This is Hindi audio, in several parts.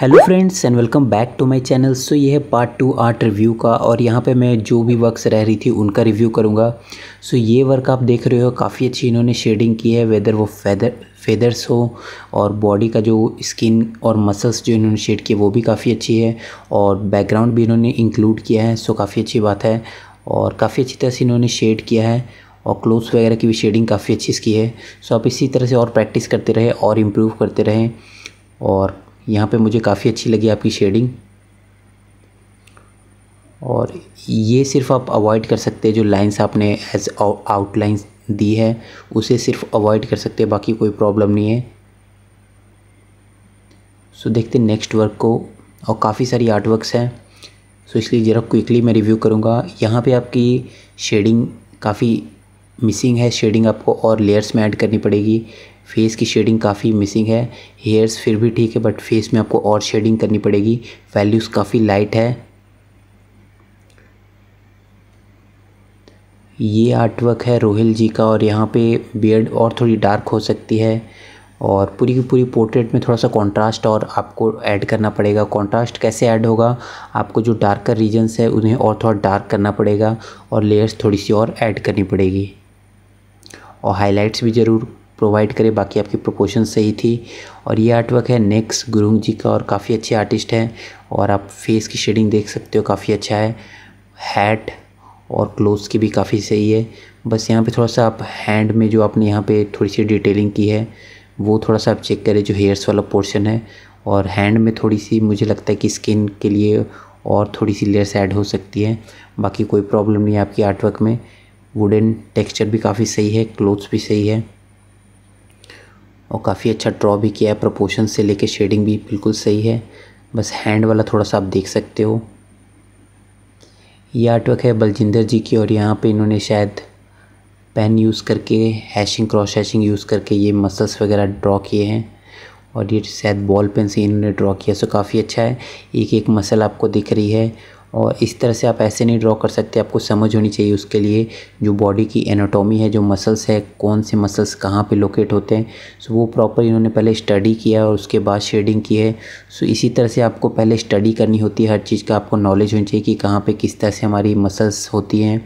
Hello friends and welcome back to my channel. So ये है पार्ट 2 आर्ट रिव्यू का और यहाँ पे मैं जो भी वर्क्स रह रही थी उनका रिव्यू करूँगा। सो ये वर्क आप देख रहे हो, काफ़ी अच्छी इन्होंने शेडिंग की है, वेदर वो फेदर्स हो और बॉडी का जो स्किन और मसल्स जो इन्होंने शेड किए वो भी काफ़ी अच्छी है और बैकग्राउंड भी इन्होंने इंक्लूड किया है। सो काफ़ी अच्छी बात है और काफ़ी अच्छी तरह से इन्होंने शेड किया है और क्लोथ्स वगैरह की भी शेडिंग काफ़ी अच्छी इसकी है। सो आप इसी तरह से और प्रैक्टिस करते रहें और इम्प्रूव करते रहें और यहाँ पे मुझे काफ़ी अच्छी लगी आपकी शेडिंग। और ये सिर्फ आप अवॉइड कर सकते हैं, जो लाइंस आपने एज आउटलाइन दी है उसे सिर्फ अवॉइड कर सकते हैं, बाकी कोई प्रॉब्लम नहीं है। सो देखते हैं नेक्स्ट वर्क को और काफ़ी सारी आर्ट वर्क्स हैं सो इसलिए ज़रा क्विकली मैं रिव्यू करूँगा। यहाँ पे आपकी शेडिंग काफ़ी मिसिंग है, शेडिंग आपको और लेयर्स में ऐड करनी पड़ेगी। फेस की शेडिंग काफ़ी मिसिंग है, हेयर्स फिर भी ठीक है बट फेस में आपको और शेडिंग करनी पड़ेगी। वैल्यूज़ काफ़ी लाइट है। ये आर्टवर्क है रोहिल जी का और यहाँ पे बियर्ड और थोड़ी डार्क हो सकती है और पूरी की पूरी पोर्ट्रेट में थोड़ा सा कॉन्ट्रास्ट और आपको ऐड करना पड़ेगा। कॉन्ट्रास्ट कैसे ऐड होगा, आपको जो डार्कर रीजन्स है उन्हें और थोड़ा डार्क करना पड़ेगा और लेयर्स थोड़ी सी और ऐड करनी पड़ेगी और हाईलाइट्स भी ज़रूर प्रोवाइड करें, बाकी आपकी प्रोपोर्शन सही थी। और ये आर्टवर्क है नेक्स गुरुंग जी का और काफ़ी अच्छे आर्टिस्ट हैं और आप फेस की शेडिंग देख सकते हो, काफ़ी अच्छा है। हैट और क्लोथ्स की भी काफ़ी सही है, बस यहाँ पे थोड़ा सा आप हैंड में जो आपने यहाँ पे थोड़ी सी डिटेलिंग की है वो थोड़ा सा आप चेक करें, जो हेयर्स वाला पोर्शन है। और हैंड में थोड़ी सी मुझे लगता है कि स्किन के लिए और थोड़ी सी लेयर्स ऐड हो सकती है, बाकी कोई प्रॉब्लम नहीं है आपकी आर्टवर्क में। वुडन टेक्स्चर भी काफ़ी सही है, क्लोथ्स भी सही है और काफ़ी अच्छा ड्रॉ भी किया है, प्रोपोर्शन से लेके शेडिंग भी बिल्कुल सही है। बस हैंड वाला थोड़ा सा आप देख सकते हो। ये आर्टवर्क है बलजिंदर जी की और यहाँ पे इन्होंने शायद पेन यूज़ करके हैशिंग क्रॉस हैशिंग यूज़ करके ये मसल्स वगैरह ड्रॉ किए हैं और ये शायद बॉल पेन से इन्होंने ड्रॉ किया। सो काफ़ी अच्छा है, एक एक मसल आपको दिख रही है और इस तरह से आप ऐसे नहीं ड्रॉ कर सकते, आपको समझ होनी चाहिए उसके लिए जो बॉडी की एनाटॉमी है, जो मसल्स है, कौन से मसल्स कहाँ पे लोकेट होते हैं। सो वो प्रॉपर इन्होंने पहले स्टडी किया और उसके बाद शेडिंग की है। सो इसी तरह से आपको पहले स्टडी करनी होती है, हर चीज़ का आपको नॉलेज होनी चाहिए कि कहाँ पे किस तरह से हमारी मसल्स होती हैं,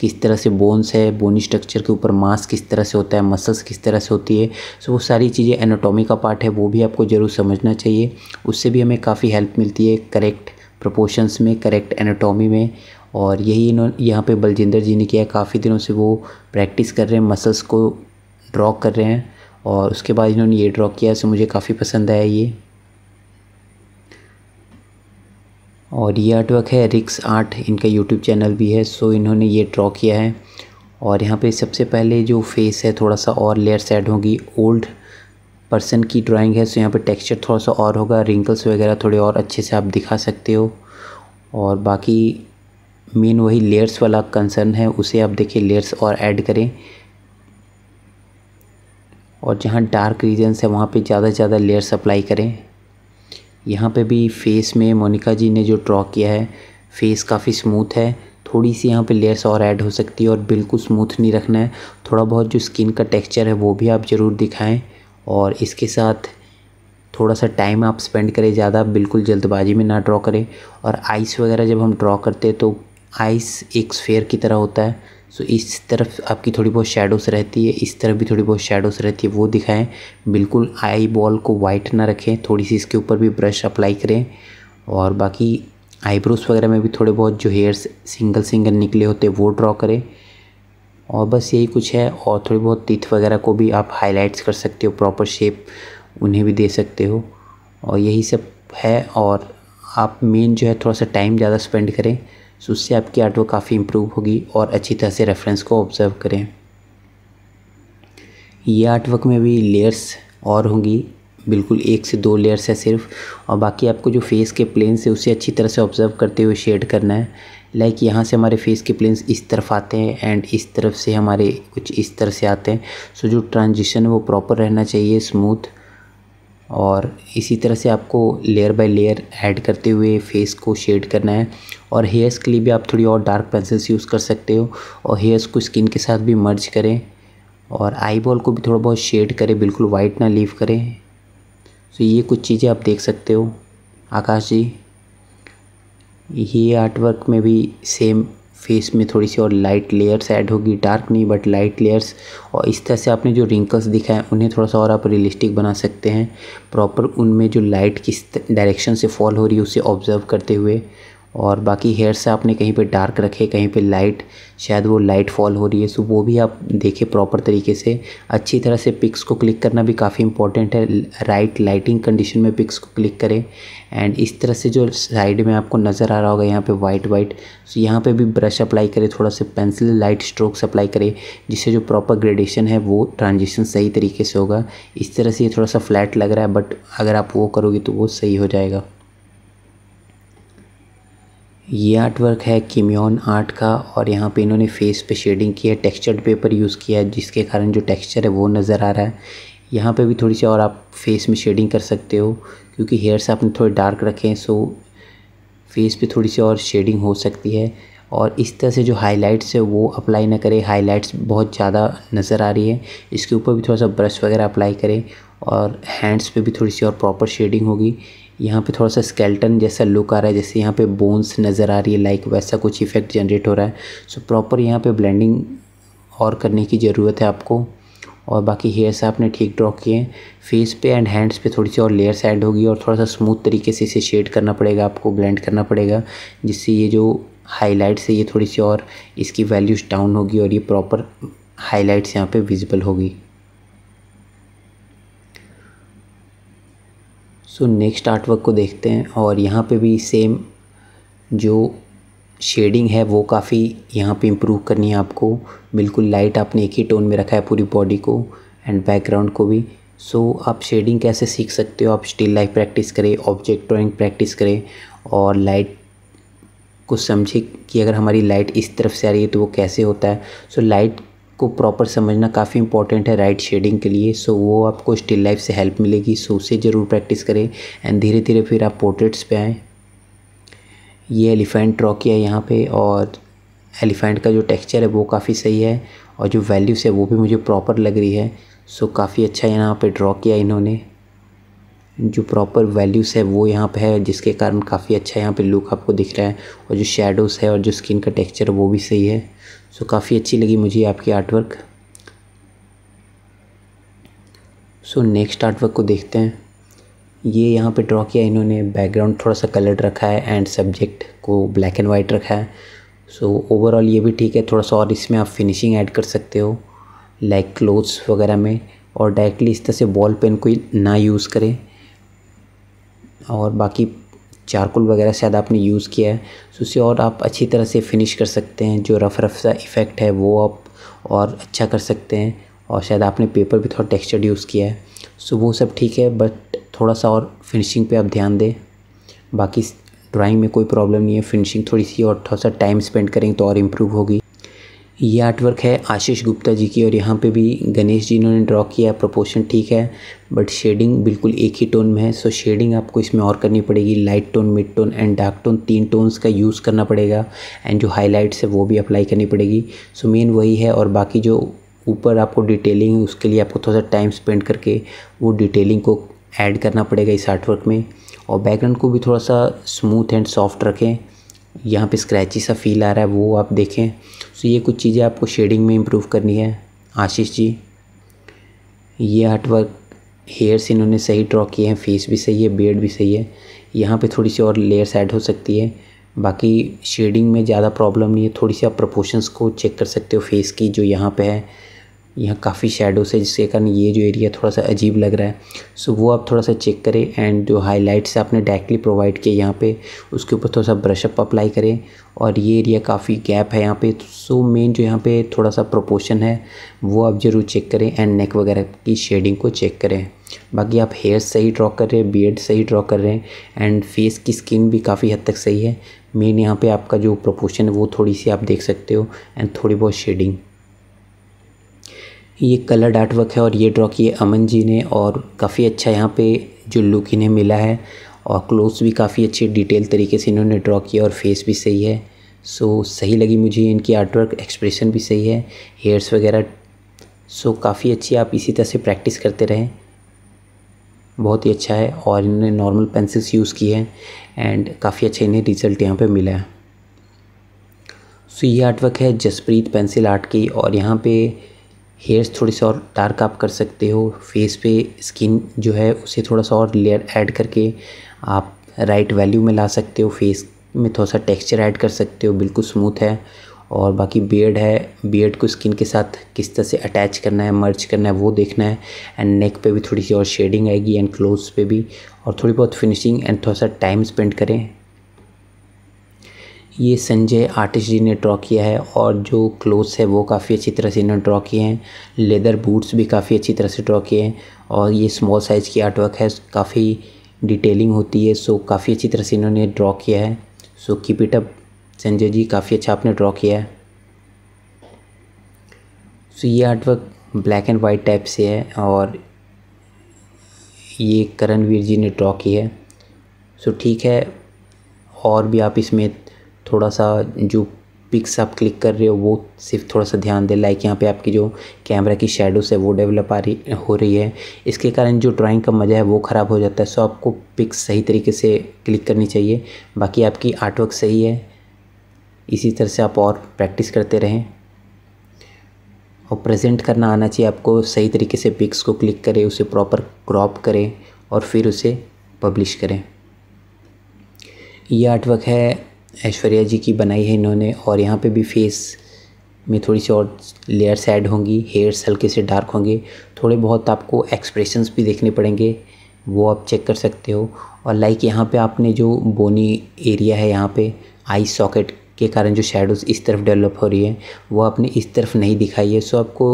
किस तरह से बोन्स है, बोनी स्ट्रक्चर के ऊपर मांस किस तरह से होता है, मसल्स किस तरह से होती है। सो वो सारी चीज़ें एनाटॉमी का पार्ट है, वो भी आपको ज़रूर समझना चाहिए, उससे भी हमें काफ़ी हेल्प मिलती है करेक्ट प्रोपोर्शंस में, करेक्ट एनाटॉमी में। और यही इन्होंने यहाँ पे बलजिंदर जी ने किया है, काफ़ी दिनों से वो प्रैक्टिस कर रहे हैं, मसल्स को ड्रॉ कर रहे हैं और उसके बाद इन्होंने ये ड्रॉ किया। सो मुझे काफ़ी पसंद आया ये। और ये आर्टवर्क है रिक्स आर्ट, इनका यूट्यूब चैनल भी है। सो इन्होंने ये ड्रॉ किया है और यहाँ पे सबसे पहले जो फेस है थोड़ा सा और लेयर्स ऐड होंगी, ओल्ड पर्सन की ड्राइंग है। सो यहाँ पे टेक्सचर थोड़ा सा और होगा, रिंकल्स वगैरह थोड़े और अच्छे से आप दिखा सकते हो और बाकी मेन वही लेयर्स वाला कंसर्न है, उसे आप देखिए लेयर्स और ऐड करें। और जहाँ डार्क रीजन्स है वहाँ पे ज़्यादा से ज़्यादा लेयर्स अप्लाई करें। यहाँ पे भी फेस में मोनिका जी ने जो ड्रॉ किया है, फेस काफ़ी स्मूथ है, थोड़ी सी यहाँ पे लेयर्स और ऐड हो सकती है और बिल्कुल स्मूथ नहीं रखना है, थोड़ा बहुत जो स्किन का टेक्स्चर है वो भी आप ज़रूर दिखाएँ और इसके साथ थोड़ा सा टाइम आप स्पेंड करें ज़्यादा, बिल्कुल जल्दबाजी में ना ड्रॉ करें। और आइस वगैरह जब हम ड्रॉ करते हैं तो आइस एक स्फेयर की तरह होता है, सो इस तरफ आपकी थोड़ी बहुत शेडोस रहती है, इस तरफ भी थोड़ी बहुत शेडोस रहती है, वो दिखाएं। बिल्कुल आई बॉल को वाइट ना रखें, थोड़ी सी इसके ऊपर भी ब्रश अप्लाई करें। और बाकी आईब्रोज वगैरह में भी थोड़े बहुत जो हेयर्स सिंगल सिंगल निकले होते वो ड्रॉ करें और बस यही कुछ है। और थोड़ी बहुत टीथ वगैरह को भी आप हाईलाइट्स कर सकते हो, प्रॉपर शेप उन्हें भी दे सकते हो और यही सब है। और आप मेन जो है थोड़ा सा टाइम ज़्यादा स्पेंड करें, सो उससे आपकी आर्ट वर्क काफ़ी इम्प्रूव होगी और अच्छी तरह से रेफरेंस को ऑब्जर्व करें। ये आर्ट वर्क में भी लेयर्स और होंगी, बिल्कुल 1 से 2 लेयर्स है सिर्फ और बाकी आपको जो फेस के प्लेन से उसे अच्छी तरह से ऑब्जर्व करते हुए शेड करना है। लाइक यहाँ से हमारे फेस के प्लेन्स इस तरफ आते हैं एंड इस तरफ से हमारे कुछ इस तरह से आते हैं। सो जो ट्रांजिशन है वो प्रॉपर रहना चाहिए, स्मूथ। और इसी तरह से आपको लेयर बाय लेयर ऐड करते हुए फेस को शेड करना है। और हेयर्स के लिए भी आप थोड़ी और डार्क पेंसिल्स यूज़ कर सकते हो और हेयर्स को स्किन के साथ भी मर्ज करें और आईबॉल को भी थोड़ा बहुत शेड करें, बिल्कुल वाइट ना लीव करें। सो ये कुछ चीज़ें आप देख सकते हो। आकाश जी, ये आर्टवर्क में भी सेम फेस में थोड़ी सी और लाइट लेयर्स ऐड होगी, डार्क नहीं बट लाइट लेयर्स, और इस तरह से आपने जो रिंकल्स दिखाएं उन्हें थोड़ा सा और आप रियलिस्टिक बना सकते हैं, प्रॉपर उनमें जो लाइट किस डायरेक्शन से फॉल हो रही है उसे ऑब्जर्व करते हुए। और बाकी हेयर से आपने कहीं पे डार्क रखे, कहीं पे लाइट, शायद वो लाइट फॉल हो रही है, सो वो भी आप देखें प्रॉपर तरीके से। अच्छी तरह से पिक्स को क्लिक करना भी काफ़ी इंपॉर्टेंट है, राइट लाइटिंग कंडीशन में पिक्स को क्लिक करें। एंड इस तरह से जो साइड में आपको नज़र आ रहा होगा यहाँ पे वाइट वाइट, सो यहाँ पे भी ब्रश अप्लाई करें, थोड़ा सा पेंसिल लाइट स्ट्रोक्स अप्लाई करें, जिससे जो प्रॉपर ग्रेडेशन है वो ट्रांजिशन सही तरीके से होगा। इस तरह से ये थोड़ा सा फ्लैट लग रहा है बट अगर आप वो करोगे तो वो सही हो जाएगा। ये आर्टवर्क है किम्योन आर्ट का, और यहाँ पे इन्होंने फेस पे शेडिंग किया है, टेक्सचर्ड पेपर यूज़ किया है जिसके कारण जो टेक्सचर है वो नज़र आ रहा है। यहाँ पे भी थोड़ी सी और आप फेस में शेडिंग कर सकते हो, क्योंकि हेयर्स आपने थोड़े डार्क रखे हैं सो फेस पे थोड़ी सी और शेडिंग हो सकती है। और इस तरह से जो हाईलाइट्स है वो अप्लाई ना करें, हाईलाइट्स बहुत ज़्यादा नज़र आ रही है, इसके ऊपर भी थोड़ा सा ब्रश वगैरह अप्लाई करें। और हैंड्स पे भी थोड़ी सी और प्रॉपर शेडिंग होगी। यहाँ पे थोड़ा सा स्केल्टन जैसा लुक आ रहा है, जैसे यहाँ पे बोन्स नज़र आ रही है, लाइक वैसा कुछ इफेक्ट जनरेट हो रहा है। सो प्रॉपर यहाँ पे ब्लेंडिंग और करने की ज़रूरत है आपको। और बाकी हेयर्स आपने ठीक ड्रॉ किए हैं, फेस पे एंड हैंड्स पे थोड़ी सी और लेयर्स ऐड होगी, और थोड़ा सा स्मूथ तरीके से इसे शेड करना पड़ेगा, आपको ब्लेंड करना पड़ेगा, जिससे ये जो हाईलाइट्स है ये थोड़ी सी और इसकी वैल्यूज डाउन होगी और ये प्रॉपर हाईलाइट्स यहाँ पर विजिबल होगी। सो नेक्स्ट आर्टवर्क को देखते हैं, और यहाँ पे भी सेम जो शेडिंग है वो काफ़ी यहाँ पे इम्प्रूव करनी है आपको। बिल्कुल लाइट आपने एक ही टोन में रखा है पूरी बॉडी को एंड बैकग्राउंड को भी। सो आप शेडिंग कैसे सीख सकते हो, आप स्टिल लाइफ प्रैक्टिस करें, ऑब्जेक्ट ड्राइंग प्रैक्टिस करें, और लाइट को समझें कि अगर हमारी लाइट इस तरफ से आ रही है तो वो कैसे होता है। सो लाइट को प्रॉपर समझना काफ़ी इंपॉर्टेंट है राइट शेडिंग के लिए। सो वो आपको स्टिल लाइफ से हेल्प मिलेगी, सो उसे ज़रूर प्रैक्टिस करें एंड धीरे धीरे फिर आप पोर्ट्रेट्स पे आएँ। ये एलिफेंट ड्रॉ किया है यहाँ पे, और एलिफेंट का जो टेक्सचर है वो काफ़ी सही है और जो वैल्यूज़ है वो भी मुझे प्रॉपर लग रही है। सो काफ़ी अच्छा यहाँ पर ड्रॉ किया इन्होंने, जो प्रॉपर वैल्यूज़ है वो यहाँ पे है, जिसके कारण काफ़ी अच्छा यहाँ पे लुक आपको दिख रहा है, और जो शेडोज़ है और जो स्किन का टेक्सचर वो भी सही है। सो काफ़ी अच्छी लगी मुझे आपकी आर्टवर्क। सो नेक्स्ट आर्टवर्क को देखते हैं। ये यहाँ पे ड्रॉ किया इन्होंने, बैकग्राउंड थोड़ा सा कलर्ड रखा है एंड सब्जेक्ट को ब्लैक एंड वाइट रखा है। सो ओवरऑल ये भी ठीक है, थोड़ा सा और इसमें आप फिनिशिंग ऐड कर सकते हो लाइक क्लोथ्स वगैरह में। और डायरेक्टली इस तरह से बॉल पेन कोई ना यूज़ करें, और बाकी चारकोल वगैरह शायद आपने यूज़ किया है, सो उसे और आप अच्छी तरह से फिनिश कर सकते हैं। जो रफ सा इफ़ेक्ट है वो आप और अच्छा कर सकते हैं, और शायद आपने पेपर भी थोड़ा टेक्सचर्ड यूज़ किया है, सो वो सब ठीक है बट थोड़ा सा और फिनिशिंग पे आप ध्यान दें। बाकी ड्राइंग में कोई प्रॉब्लम नहीं है, फिनिशिंग थोड़ी सी और थोड़ा सा टाइम स्पेंड करेंगे तो और इम्प्रूव होगी। ये आर्टवर्क है आशीष गुप्ता जी की, और यहाँ पे भी गणेश जी इन्होंने ड्रॉ किया है। प्रोपोर्शन ठीक है बट शेडिंग बिल्कुल एक ही टोन में है, सो शेडिंग आपको इसमें और करनी पड़ेगी, light tone, mid tone and dark tone, 3 tones का यूज़ करना पड़ेगा, एंड जो हाईलाइट्स है वो भी अप्लाई करनी पड़ेगी। सो मेन वही है, और बाकी जो ऊपर आपको डिटेलिंग है उसके लिए आपको थोड़ा सा टाइम स्पेंड करके वो डिटेलिंग को ऐड करना पड़ेगा इस आर्टवर्क में। और बैकग्राउंड को भी थोड़ा सा स्मूथ एंड सॉफ्ट रखें, यहाँ पे स्क्रैची सा फील आ रहा है वो आप देखें। सो ये कुछ चीज़ें आपको शेडिंग में इम्प्रूव करनी है आशीष जी। ये आर्टवर्क हेयर्स इन्होंने सही ड्रॉ किए हैं, फेस भी सही है, बियर्ड भी सही है, यहाँ पे थोड़ी सी और लेयर्स ऐड हो सकती है। बाकी शेडिंग में ज़्यादा प्रॉब्लम नहीं है, थोड़ी सी आप प्रोपोर्शंस को चेक कर सकते हो फेस की, जो यहाँ पे है यहाँ काफ़ी शेडोज़ है जिसके कारण ये जो एरिया थोड़ा सा अजीब लग रहा है, सो वो आप थोड़ा सा चेक करें। एंड जो हाईलाइट्स आपने डायरेक्टली प्रोवाइड किए यहाँ पे उसके ऊपर थोड़ा सा ब्रशअप अप्लाई करें, और ये एरिया काफ़ी गैप है यहाँ पे, सो मेन जो यहाँ पे थोड़ा सा प्रोपोर्शन है वो आप ज़रूर चेक करें, एंड नेक वगैरह की शेडिंग को चेक करें। बाकी आप हेयर सही ड्रॉ कर रहे हैं, बियर्ड सही ड्रॉ कर रहे हैं, एंड फेस की स्किन भी काफ़ी हद तक सही है। मेन यहाँ पर आपका जो प्रोपोर्शन है वो थोड़ी सी आप देख सकते हो, एंड थोड़ी बहुत शेडिंग। ये कलर्ड आर्टवर्क है, और ये ड्रॉ किए अमन जी ने, और काफ़ी अच्छा यहाँ पे जो लुक इन्हें मिला है, और क्लोथ्स भी काफ़ी अच्छे डिटेल तरीके से इन्होंने ड्रॉ किया, और फेस भी सही है। सो सही लगी मुझे इनकी आर्टवर्क, एक्सप्रेशन भी सही है, हेयर्स वगैरह, सो काफ़ी अच्छी। आप इसी तरह से प्रैक्टिस करते रहें। बहुत ही अच्छा है और इन्होंने नॉर्मल पेंसिल्स यूज़ की है एंड काफ़ी अच्छा इन्हें रिज़ल्ट यहाँ पे मिला है। सो ये आर्टवर्क है जसप्रीत पेंसिल आर्ट की और यहाँ पे हेयर्स थोड़े से और डार्क आप कर सकते हो, फेस पे स्किन जो है उसे थोड़ा सा और लेयर ऐड करके आप राइट वैल्यू में ला सकते हो, फेस में थोड़ा सा टेक्स्चर ऐड कर सकते हो, बिल्कुल स्मूथ है। और बाकी बियर्ड है, बियर्ड को स्किन के साथ किस तरह से अटैच करना है, मर्ज करना है वो देखना है। एंड नेक पे भी थोड़ी सी और शेडिंग आएगी एंड क्लोथ्स पे भी, और थोड़ी बहुत फिनिशिंग एंड थोड़ा सा टाइम स्पेंड करें। ये संजय आर्टिस्ट जी ने ड्रॉ किया है और जो क्लोथ्स है वो काफ़ी अच्छी तरह से इन्होंने ड्रॉ किए हैं, लेदर बूट्स भी काफ़ी अच्छी तरह से ड्रॉ किए हैं। और ये स्मॉल साइज़ की आर्टवर्क है, काफ़ी डिटेलिंग होती है, सो काफ़ी अच्छी तरह से इन्होंने ड्रॉ किया है। So keep it up Sanjay ji, काफ़ी अच्छा आपने ड्रॉ किया है। सो ये artwork black and white type से है और ये करणवीर जी ने ड्रॉ की है। सो ठीक है, और भी आप इसमें थोड़ा सा जो पिक्स आप क्लिक कर रहे हो वो सिर्फ थोड़ा सा ध्यान दें। लाइक यहाँ पे आपकी जो कैमरा की शेडोज़ है वो डेवलप हो रही है, इसके कारण जो ड्राइंग का मज़ा है वो ख़राब हो जाता है। सो आपको पिक्स सही तरीके से क्लिक करनी चाहिए, बाकी आपकी आर्टवर्क सही है। इसी तरह से आप और प्रैक्टिस करते रहें और प्रेजेंट करना आना चाहिए आपको, सही तरीके से पिक्स को क्लिक करें, उसे प्रॉपर क्रॉप करें और फिर उसे पब्लिश करें। ये आर्टवर्क है ऐश्वर्या जी की, बनाई है इन्होंने और यहाँ पे भी फेस में थोड़ी सी और लेयर्स ऐड होंगी, हेयर्स हल्के से डार्क होंगे, थोड़े बहुत आपको एक्सप्रेशंस भी देखने पड़ेंगे, वो आप चेक कर सकते हो। और लाइक यहाँ पे आपने जो बोनी एरिया है, यहाँ पे आई सॉकेट के कारण जो शेडोज़ इस तरफ डेवलप हो रही है वो आपने इस तरफ नहीं दिखाई है। सो आपको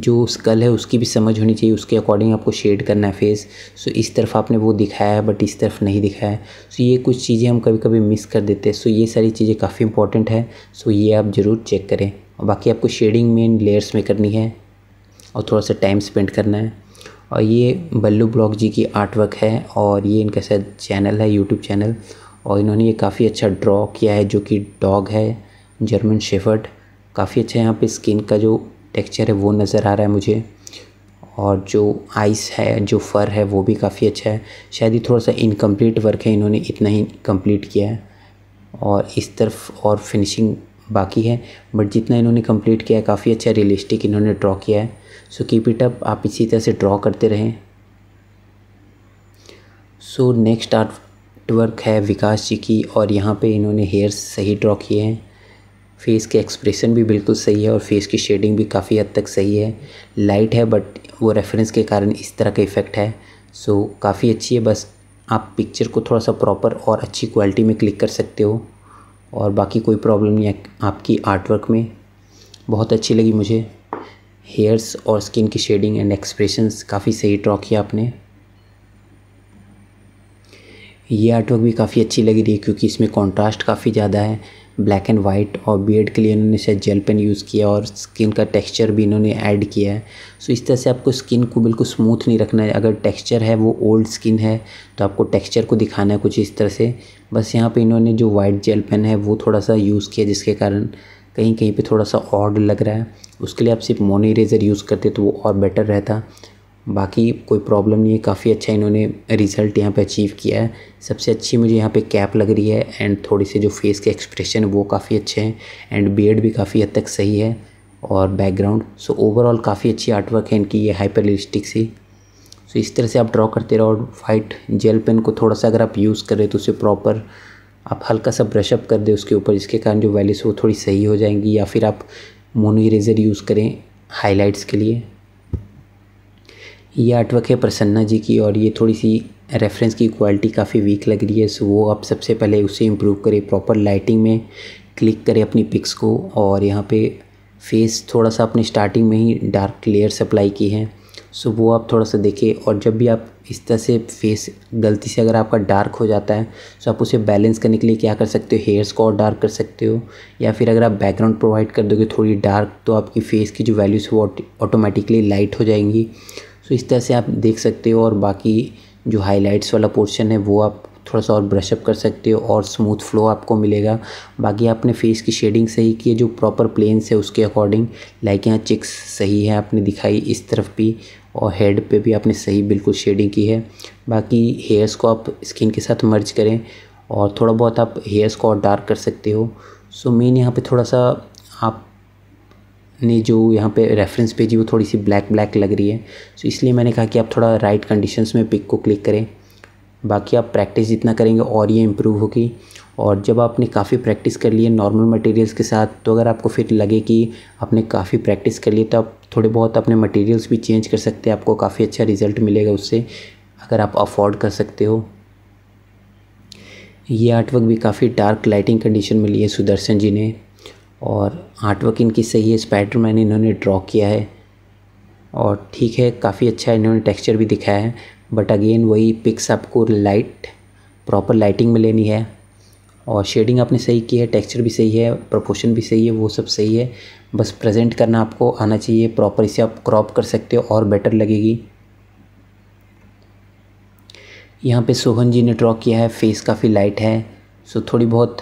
जो स्कल है उसकी भी समझ होनी चाहिए, उसके अकॉर्डिंग आपको शेड करना है फेस। सो इस तरफ आपने वो दिखाया है बट इस तरफ नहीं दिखाया है। सो ये कुछ चीज़ें हम कभी कभी मिस कर देते हैं। सो ये सारी चीज़ें काफ़ी इंपॉर्टेंट है। सो ये आप ज़रूर चेक करें और बाकी आपको शेडिंग में लेयर्स में करनी है और थोड़ा सा टाइम स्पेंड करना है। और ये बल्लू ब्लॉक जी की आर्टवर्क है और ये इनका शायद चैनल है, यूट्यूब चैनल, और इन्होंने ये काफ़ी अच्छा ड्रॉ किया है जो कि डॉग है, जर्मन शेफर्ड। काफ़ी अच्छा यहाँ पे स्किन का जो टेक्सचर है वो नज़र आ रहा है मुझे, और जो आइस है, जो फर है वो भी काफ़ी अच्छा है। शायद ये थोड़ा सा इनकम्प्लीट वर्क है, इन्होंने इतना ही कंप्लीट किया है और इस तरफ और फिनिशिंग बाकी है, बट जितना इन्होंने कंप्लीट किया है काफ़ी अच्छा रियलिस्टिक इन्होंने ड्रॉ किया है। सो कीप इट अप, आप इसी तरह से ड्रॉ करते रहें। सो नेक्स्ट आर्टवर्क है विकास जी की और यहाँ पे इन्होंने हेयर्स सही ड्रॉ किए हैं, फेस के एक्सप्रेशन भी बिल्कुल सही है और फेस की शेडिंग भी काफ़ी हद तक सही है। लाइट है बट वो रेफरेंस के कारण इस तरह का इफ़ेक्ट है। सो काफ़ी अच्छी है, बस आप पिक्चर को थोड़ा सा प्रॉपर और अच्छी क्वालिटी में क्लिक कर सकते हो और बाकी कोई प्रॉब्लम नहीं है आपकी आर्टवर्क में। बहुत अच्छी लगी मुझे, हेयर्स और स्किन की शेडिंग एंड एक्सप्रेशंस काफ़ी सही ड्रॉ किया आपने। ये आर्टवर्क भी काफ़ी अच्छी लग रही है क्योंकि इसमें कॉन्ट्रास्ट काफ़ी ज़्यादा है, ब्लैक एंड वाइट, और बियर्ड के लिए इन्होंने शायद जेल पेन यूज़ किया और स्किन का टेक्सचर भी इन्होंने ऐड किया है। सो इस तरह से आपको स्किन को बिल्कुल स्मूथ नहीं रखना है, अगर टेक्सचर है वो ओल्ड स्किन है तो आपको टेक्सचर को दिखाना है कुछ इस तरह से। बस यहाँ पे इन्होंने जो वाइट जेल पेन है वो थोड़ा सा यूज़ किया जिसके कारण कहीं कहीं पर थोड़ा सा ऑड लग रहा है। उसके लिए आप सिर्फ मोनो इरेजर यूज़ करते तो वो और बेटर रहता। बाकी कोई प्रॉब्लम नहीं है, काफ़ी अच्छा इन्होंने रिज़ल्ट यहाँ पे अचीव किया है। सबसे अच्छी मुझे यहाँ पे कैप लग रही है एंड थोड़ी से जो फेस के एक्सप्रेशन वो काफ़ी अच्छे हैं एंड बियर्ड भी काफ़ी हद तक सही है और बैकग्राउंड। सो ओवरऑल काफ़ी अच्छी आर्टवर्क है इनकी, ये हाइपर रियलिस्टिक सी। सो इस तरह से आप ड्रॉ करते रहो। और वाइट जेल पेन को थोड़ा सा अगर आप यूज़ कर रहे हो तो उसे प्रॉपर आप हल्का सा ब्रशअप कर दें उसके ऊपर, जिसके कारण जो वैल्यूज़ वो थोड़ी सही हो जाएंगी, या फिर आप मोनो इरेजर यूज़ करें हाईलाइट्स के लिए। ये आर्टवर्क है प्रसन्ना जी की और ये थोड़ी सी रेफरेंस की क्वालिटी काफ़ी वीक लग रही है। सो वो आप सबसे पहले उसे इम्प्रूव करें, प्रॉपर लाइटिंग में क्लिक करें अपनी पिक्स को। और यहाँ पे फेस थोड़ा सा आपने स्टार्टिंग में ही डार्क लेयर्स अप्लाई की हैं, सो वो आप थोड़ा सा देखें। और जब भी आप इस तरह से फेस गलती से अगर आपका डार्क हो जाता है तो आप उसे बैलेंस करने के लिए क्या कर सकते हो, हेयर्स को और डार्क कर सकते हो, या फिर अगर आप बैकग्राउंड प्रोवाइड कर दोगे थोड़ी डार्क तो आपकी फ़ेस की जो वैल्यूज़ वो ऑटोमेटिकली लाइट हो जाएंगी। तो इस तरह से आप देख सकते हो। और बाकी जो हाइलाइट्स वाला पोर्शन है वो आप थोड़ा सा और ब्रशअप कर सकते हो और स्मूथ फ्लो आपको मिलेगा। बाकी आपने फेस की शेडिंग सही की है जो प्रॉपर प्लेन से उसके अकॉर्डिंग, लाइक यहाँ चिक्स सही है आपने दिखाई इस तरफ भी, और हेड पे भी आपने सही बिल्कुल शेडिंग की है। बाकी हेयर्स को आप स्किन के साथ मर्ज करें और थोड़ा बहुत आप हेयर्स को और डार्क कर सकते हो। सो मेन यहाँ पे थोड़ा सा आपने जो यहाँ पे रेफरेंस पेज है वो थोड़ी सी ब्लैक लग रही है। सो इसलिए मैंने कहा कि आप थोड़ा राइट कंडीशंस में पिक को क्लिक करें। बाकी आप प्रैक्टिस जितना करेंगे और ये इम्प्रूव होगी। और जब आपने काफ़ी प्रैक्टिस कर ली है नॉर्मल मटेरियल्स के साथ, तो अगर आपको फिर लगे कि आपने काफ़ी प्रैक्टिस कर ली तो आप थोड़े बहुत अपने मटेरियल्स भी चेंज कर सकते हैं, आपको काफ़ी अच्छा रिजल्ट मिलेगा उससे अगर आप अफोर्ड कर सकते हो। ये आर्टवर्क भी काफ़ी डार्क लाइटिंग कंडीशन में ली है सुदर्शन जी ने, और आर्टवर्क इनकी सही है, स्पाइडरमैन इन्होंने ड्रॉ किया है और ठीक है काफ़ी अच्छा इन्होंने टेक्स्चर भी दिखाया है। बट अगेन वही पिक्स आपको लाइट प्रॉपर लाइटिंग में लेनी है और शेडिंग आपने सही की है, टेक्सचर भी सही है, प्रोपोर्शन भी सही है, वो सब सही है, बस प्रेजेंट करना आपको आना चाहिए प्रॉपर। इसे आप क्रॉप कर सकते हो और बेटर लगेगी। यहाँ पे सोहन जी ने ड्रॉ किया है, फेस काफ़ी लाइट है। सो थोड़ी बहुत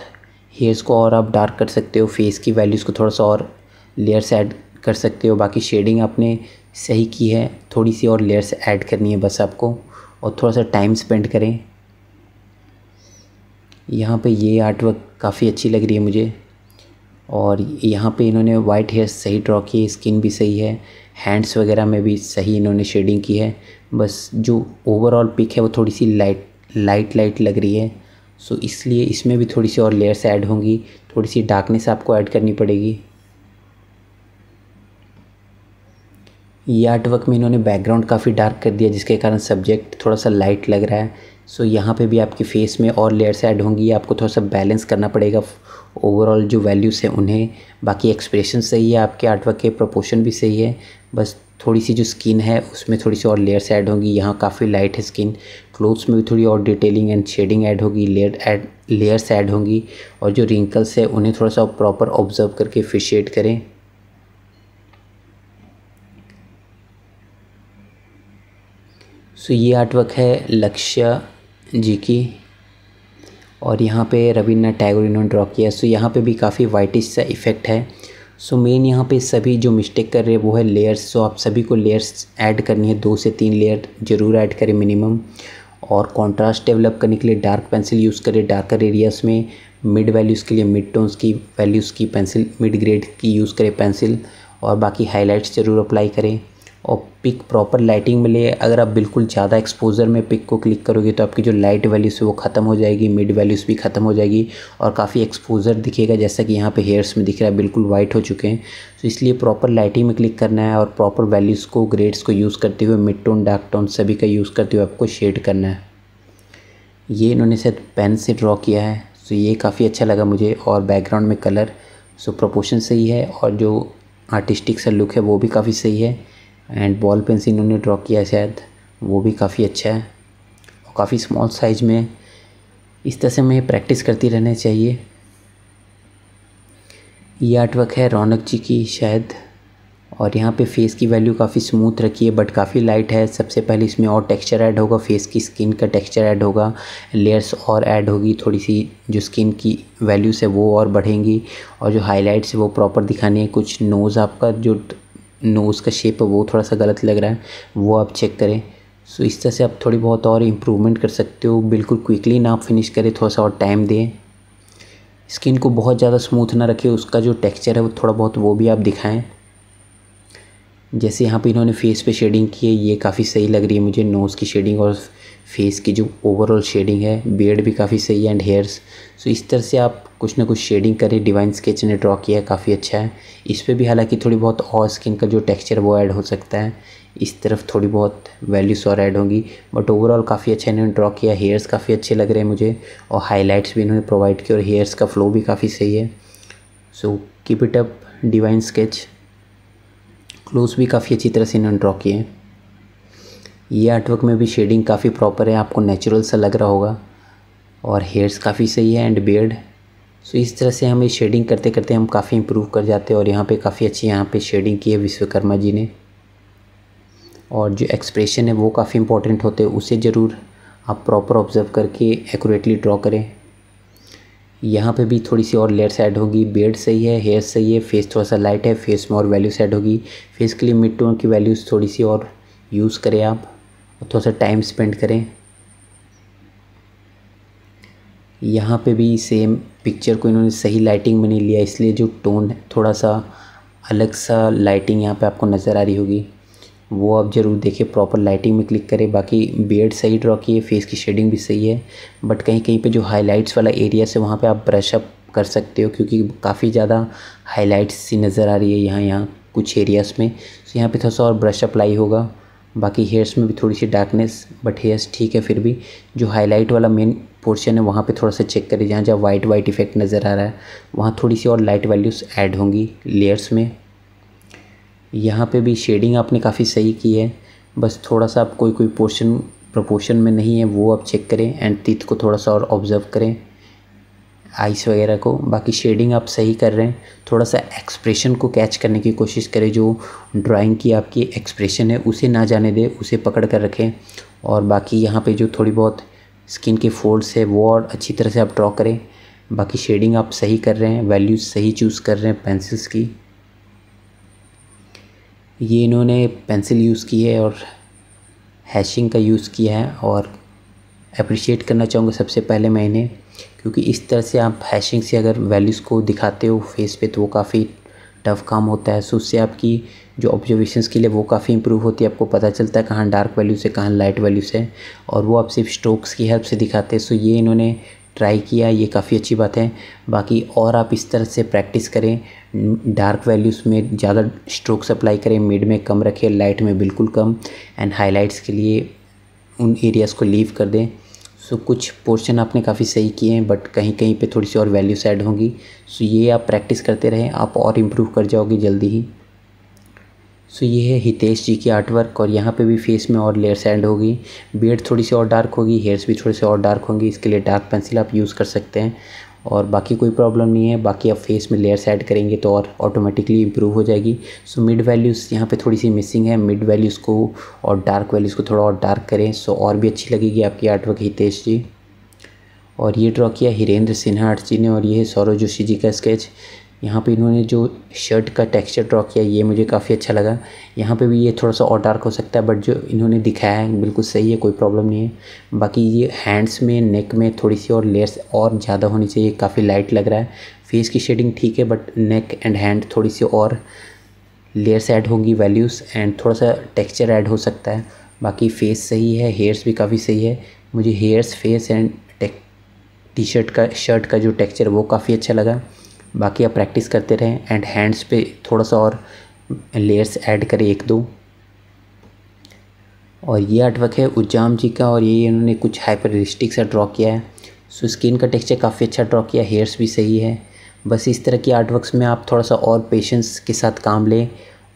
हेयर्स को और आप डार्क कर सकते हो, फेस की वैल्यूज़ को थोड़ा सा और लेयर्स ऐड कर सकते हो। बाकी शेडिंग आपने सही की है, थोड़ी सी और लेयर्स ऐड करनी है बस आपको, और थोड़ा सा टाइम स्पेंड करें। यहाँ पे ये आर्टवर्क काफ़ी अच्छी लग रही है मुझे। और यहाँ पे इन्होंने वाइट हेयर सही ड्रॉ की है, स्किन भी सही है, हैंड्स वगैरह में भी सही इन्होंने शेडिंग की है। बस जो ओवरऑल पिक है वो थोड़ी सी लाइट लग रही है। सो इसलिए इसमें भी थोड़ी सी और लेयर्स ऐड होंगी, थोड़ी सी डार्कनेस आपको ऐड करनी पड़ेगी। ये आर्टवर्क में इन्होंने बैकग्राउंड काफ़ी डार्क कर दिया जिसके कारण सब्जेक्ट थोड़ा सा लाइट लग रहा है। सो यहाँ पे भी आपके फेस में और लेयर्स ऐड होंगी, आपको थोड़ा सा बैलेंस करना पड़ेगा ओवरऑल जो वैल्यूज़ हैं उन्हें। बाकी एक्सप्रेशन सही है आपके आर्टवर्क के, प्रोपोर्शन भी सही है, बस थोड़ी सी जो स्किन है उसमें थोड़ी सी और लेयर्स ऐड होंगी। यहाँ काफ़ी लाइट है स्किन, क्लोथ्स में भी थोड़ी और डिटेलिंग एंड शेडिंग ऐड होगी, लेयर्स ऐड होंगी। और जो रिंकल्स है उन्हें थोड़ा सा प्रॉपर ऑब्जर्व करके फिर शेड करें। सो ये आर्टवर्क है लक्ष्य जी की, और यहाँ पे रविन्द्र टैगोर इन्होंने ड्रॉ किया। सो यहाँ पे भी काफ़ी वाइटिश सा इफ़ेक्ट है। सो मेन यहाँ पे सभी जो मिस्टेक कर रहे हैं वो है लेयर्स। सो आप सभी को लेयर्स ऐड करनी है, 2 से 3 लेयर ज़रूर ऐड करें मिनिमम। और कंट्रास्ट डेवलप करने के लिए डार्क पेंसिल यूज़ करें डार्कर एरियाज़ में, मिड वैल्यूज़ के लिए मिड टोन्स की वैल्यूज़ की पेंसिल, मिड ग्रेड की यूज़ करें पेंसिल। और बाकी हाईलाइट्स ज़रूर अप्लाई करें और पिक प्रॉपर लाइटिंग में ले। अगर आप बिल्कुल ज़्यादा एक्सपोजर में पिक को क्लिक करोगे तो आपकी जो लाइट वैल्यूज़ है वो ख़त्म हो जाएगी, मिड वैल्यूज़ भी ख़त्म हो जाएगी और काफ़ी एक्सपोजर दिखेगा, जैसा कि यहाँ पे हेयर्स में दिख रहा है बिल्कुल वाइट हो चुके हैं। तो इसलिए प्रॉपर लाइटिंग में क्लिक करना है और प्रॉपर वैल्यूज़ को, ग्रेड्स को यूज़ करते हुए, मिड टोन, डार्क टोन सभी का यूज़ करते हुए आपको शेड करना है। ये इन्होंने शायद पेन से ड्रॉ किया है। सो ये काफ़ी अच्छा लगा मुझे। और बैकग्राउंड में कलर, सो प्रोपोर्शन सही है और जो आर्टिस्टिक सा लुक है वो भी काफ़ी सही है। एंड बॉल पेन से इन्होंने ड्रॉ किया है शायद, वो भी काफ़ी अच्छा है और काफ़ी स्मॉल साइज़ में। इस तरह से हमें प्रैक्टिस करती रहना चाहिए। ये आर्टवर्क है रौनक जी की शायद, और यहाँ पे फेस की वैल्यू काफ़ी स्मूथ रखी है बट काफ़ी लाइट है। सबसे पहले इसमें और टेक्सचर ऐड होगा, फेस की स्किन का टेक्सचर ऐड होगा, लेयर्स और ऐड होगी, थोड़ी सी जो स्किन की वैल्यूज़ है वो और बढ़ेंगी। और जो हाईलाइट्स है वो प्रॉपर दिखानी है। कुछ नोज़ आपका जो नोज़ का शेप है वो थोड़ा सा गलत लग रहा है, वो आप चेक करें। सो इस तरह से आप थोड़ी बहुत और इम्प्रूवमेंट कर सकते हो। बिल्कुल क्विकली ना आप फिनिश करें, थोड़ा सा और टाइम दें। स्किन को बहुत ज़्यादा स्मूथ ना रखें, उसका जो टेक्सचर है वो थोड़ा बहुत वो भी आप दिखाएं। जैसे यहाँ पे इन्होंने फेस पे शेडिंग की है, ये काफ़ी सही लग रही है मुझे, नोज़ की शेडिंग और फेस की जो ओवरऑल शेडिंग है। बियर्ड भी काफ़ी सही है एंड हेयर्स। सो इस तरह से आप कुछ ना कुछ शेडिंग करें। डिवाइन स्केच ने ड्रॉ किया है, काफ़ी अच्छा है। इस पे भी हालांकि थोड़ी बहुत और स्किन का जो टेक्सचर वो ऐड हो सकता है, इस तरफ थोड़ी बहुत वैल्यूज़ और ऐड होंगी, बट ओवरऑल काफ़ी अच्छा इन्होंने ड्रॉ किया। हेयर्स काफ़ी अच्छे लग रहे हैं मुझे और हाईलाइट्स भी इन्होंने प्रोवाइड किए और हेयर्स का फ्लो भी काफ़ी सही है। So keep it up divine sketch. Close भी काफ़ी अच्छी तरह से इन्होंने ड्रॉ किए। ये आर्टवर्क में भी शेडिंग काफ़ी प्रॉपर है, आपको नेचुरल सा लग रहा होगा। और हेयर्स काफ़ी सही है एंड बियर्ड। सो इस तरह से हमें शेडिंग करते करते हम काफ़ी इम्प्रूव कर जाते हैं। और यहाँ पे काफ़ी अच्छी यहाँ पे शेडिंग की है विश्वकर्मा जी ने। और जो एक्सप्रेशन है वो काफ़ी इंपॉर्टेंट होते हैं, उसे ज़रूर आप प्रॉपर ऑब्जर्व करके एक्यूरेटली ड्रॉ करें। यहाँ पे भी थोड़ी सी और लेयर्स ऐड होगी। बियर्ड सही है, हेयर सही है, फेस थोड़ा सा लाइट है, फेस में और वैल्यूज़ ऐड होगी, फेस के लिए मिड टोन की वैल्यूज़ थोड़ी सी और यूज़ करें आप और थोड़ा सा टाइम स्पेंड करें। यहाँ पे भी सेम पिक्चर को इन्होंने सही लाइटिंग में नहीं लिया, इसलिए जो टोन थोड़ा सा अलग सा लाइटिंग यहाँ पे आपको नज़र आ रही होगी वो आप ज़रूर देखें, प्रॉपर लाइटिंग में क्लिक करें। बाकी बियर्ड सही ड्रॉ किए, फेस की शेडिंग भी सही है, बट कहीं कहीं पे जो हाईलाइट्स वाला एरिया है वहाँ पे आप ब्रश अप कर सकते हो, क्योंकि काफ़ी ज़्यादा हाईलाइट्स सी नज़र आ रही है यहाँ कुछ एरियाज़ में। तो यहाँ पर थोड़ा सा और ब्रश अप्लाई होगा। बाकी हेयर्स में भी थोड़ी सी डार्कनेस, बट हेयर्स ठीक है, फिर भी जो हाईलाइट वाला मेन पोर्शन है वहाँ पे थोड़ा सा चेक करें, जहाँ जहाँ वाइट वाइट इफेक्ट नज़र आ रहा है वहाँ थोड़ी सी और लाइट वैल्यूज़ ऐड होंगी लेयर्स में। यहाँ पे भी शेडिंग आपने काफ़ी सही की है, बस थोड़ा सा आप कोई पोर्शन प्रोपोर्शन में नहीं है वो आप चेक करें, एंड टीथ को थोड़ा सा और ऑब्जर्व करें, आइस वगैरह को। बाकी शेडिंग आप सही कर रहे हैं, थोड़ा सा एक्सप्रेशन को कैच करने की कोशिश करें, जो ड्राइंग की आपकी एक्सप्रेशन है उसे ना जाने दें, उसे पकड़ कर रखें। और बाकी यहाँ पे जो थोड़ी बहुत स्किन के फोल्ड्स है वो और अच्छी तरह से आप ड्रॉ करें। बाकी शेडिंग आप सही कर रहे हैं, वैल्यूज सही चूज़ कर रहे हैं पेंसिल्स की। ये इन्होंने पेंसिल यूज़ की है और हैशिंग का यूज़ किया है, और अप्रिशिएट करना चाहूँगा सबसे पहले मैं इन्हें, क्योंकि इस तरह से आप हैशिंग से अगर वैल्यूज़ को दिखाते हो फेस पे तो वो काफ़ी टफ काम होता है। सो उससे आपकी जो ऑब्जर्वेशंस के लिए वो काफ़ी इंप्रूव होती है, आपको पता चलता है कहाँ डार्क वैल्यूज़ है कहाँ लाइट वैल्यूज़ है, और वो आप सिर्फ स्ट्रोक्स की हेल्प से दिखाते हैं। सो ये इन्होंने ट्राई किया, ये काफ़ी अच्छी बात है। बाकी और आप इस तरह से प्रैक्टिस करें, डार्क वैल्यूज़ में ज़्यादा स्ट्रोक्स अप्लाई करें, मिड में कम रखें, लाइट में बिल्कुल कम, एंड हाईलाइट्स के लिए उन एरियाज़ को लीव कर दें। सो कुछ पोर्शन आपने काफ़ी सही किए हैं, बट कहीं कहीं पे थोड़ी सी और वैल्यूज ऐड होंगी। सो ये आप प्रैक्टिस करते रहें, आप और इम्प्रूव कर जाओगे जल्दी ही। सो ये है हितेश जी की आर्टवर्क, और यहाँ पे भी फेस में और लेयर्स ऐड होगी, बियर्ड थोड़ी सी और डार्क होगी, हेयर्स भी थोड़े से और डार्क होंगी, इसके लिए डार्क पेंसिल आप यूज़ कर सकते हैं और बाकी कोई प्रॉब्लम नहीं है। बाकी आप फेस में लेयर्स ऐड करेंगे तो और ऑटोमेटिकली इम्प्रूव हो जाएगी। सो मिड वैल्यूज़ यहाँ पे थोड़ी सी मिसिंग है, मिड वैल्यूज़ को और डार्क वैल्यूज़ को थोड़ा और डार्क करें, सो और भी अच्छी लगेगी आपकी आर्टवर्क हितेश जी। और ये ड्रॉ किया हिरेंद्र सिन्हा आर्ट जी ने, और ये है सौरव जोशी जी का स्केच। यहाँ पे इन्होंने जो शर्ट का टेक्सचर ड्रॉ किया ये मुझे काफ़ी अच्छा लगा। यहाँ पे भी ये थोड़ा सा और डार्क हो सकता है, बट जो इन्होंने दिखाया है बिल्कुल सही है, कोई प्रॉब्लम नहीं है। बाकी ये हैंड्स में नेक में थोड़ी सी और लेयर्स और ज़्यादा होनी चाहिए, काफ़ी लाइट लग रहा है। फेस की शेडिंग ठीक है, बट नेक एंड हैंड थोड़ी सी और लेयर्स ऐड होंगी वैल्यूज़, एंड थोड़ा सा टेक्स्चर ऐड हो सकता है। बाकी फेस सही है, हेयर्स भी काफ़ी सही है। मुझे hairs, face and T shirt का शर्ट का जो टेक्स्चर वो काफ़ी अच्छा लगा। बाकी आप प्रैक्टिस करते रहें, एंड हैंड्स पे थोड़ा सा और लेयर्स ऐड करें एक दो। और ये आर्टवर्क है उज्जाम जी का, और ये इन्होंने कुछ हाइपर रियलिस्टिक सा ड्रॉ किया है। सो स्किन का टेक्सचर काफ़ी अच्छा ड्रॉ किया, हेयर्स भी सही है। बस इस तरह की आर्टवर्क्स में आप थोड़ा सा और पेशेंस के साथ काम लें,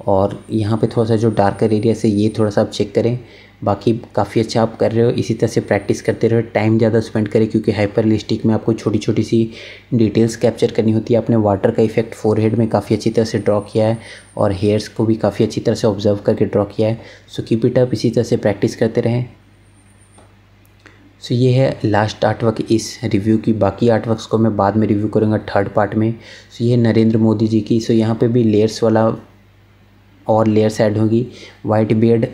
और यहाँ पे थोड़ा सा जो डार्कर एरिया से ये थोड़ा सा आप चेक करें। बाकी काफ़ी अच्छा आप कर रहे हो, इसी तरह से प्रैक्टिस करते रहो, टाइम ज़्यादा स्पेंड करें, क्योंकि हाइपर रियलिस्टिक में आपको छोटी छोटी सी डिटेल्स कैप्चर करनी होती है। आपने वाटर का इफेक्ट फोरहेड में काफ़ी अच्छी तरह से ड्रॉ किया है, और हेयर्स को भी काफ़ी अच्छी तरह से ऑब्जर्व करके ड्रॉ किया है। सो कीप इट अप, इसी तरह से प्रैक्टिस करते रहें। सो ये है लास्ट आर्टवर्क इस रिव्यू की, बाकी आर्टवर्क्स को मैं बाद में रिव्यू करूँगा थर्ड पार्ट में। सो ये नरेंद्र मोदी जी की, सो यहाँ पर भी लेयर्स वाला और लेयर्स ऐड होगी। वाइट बियर्ड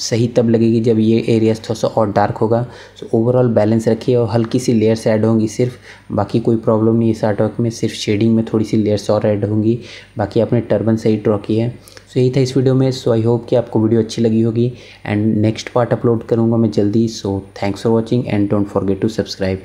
सही तब लगेगी जब ये एरियाज थोड़ा सा और डार्क होगा। सो ओवरऑल बैलेंस रखिए, और हल्की सी लेयर्स ऐड होंगी सिर्फ, बाकी कोई प्रॉब्लम नहीं इस आर्टवर्क में, सिर्फ शेडिंग में थोड़ी सी लेयर्स और ऐड होंगी। बाकी आपने टर्बन सही ड्रॉ की है। सो यही था इस वीडियो में। सो आई होप कि आपको वीडियो अच्छी लगी होगी, एंड नेक्स्ट पार्ट अपलोड करूँगा मैं जल्दी। So thanks for watching, and don't forget to subscribe.